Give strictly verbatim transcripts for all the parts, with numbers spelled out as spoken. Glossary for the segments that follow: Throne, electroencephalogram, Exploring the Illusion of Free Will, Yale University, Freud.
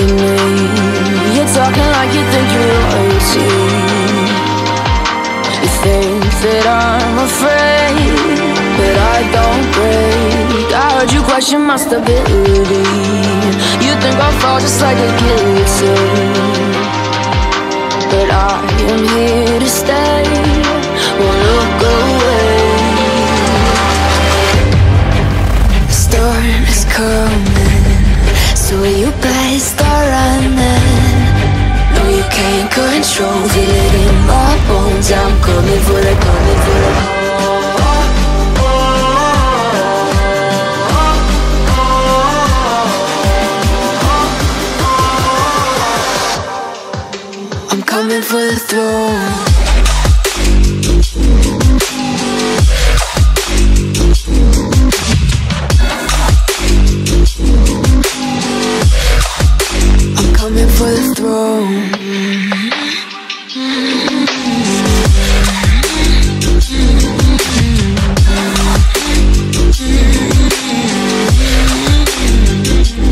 with me. You're talking like you think you're loyalty. You think that I'm afraid, but I don't break. I heard you question my stability. You think I'll fall just like a guillotine, but I am here to stay. Won't look away. The storm is coming, so you better start running. No, you can't control it in my bones. I'm coming for the, coming for the. Coming for the throne. I'm coming for the throne.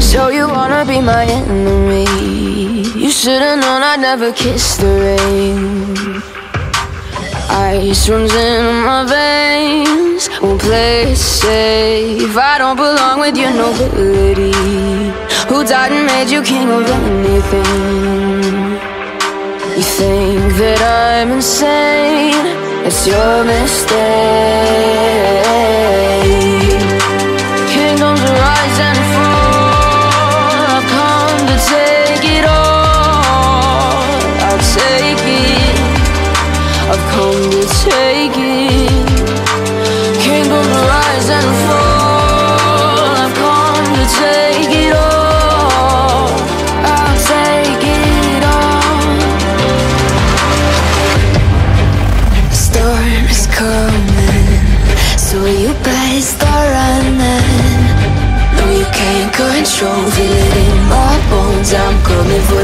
So you wanna be my enemy? You should've known I'd never kiss the rain. Ice runs in my veins, won't play it safe. I don't belong with your nobility. Who died and made you king of anything? You think that I'm insane, it's your mistake. Kingdoms rise and fall, I've come to take it all. Take it, I've come to take it. Kingdoms rise and fall, I've come to take it all. I'll take it all. The storm is coming, so you better start running. No, you can't control it in my bones. I'm coming for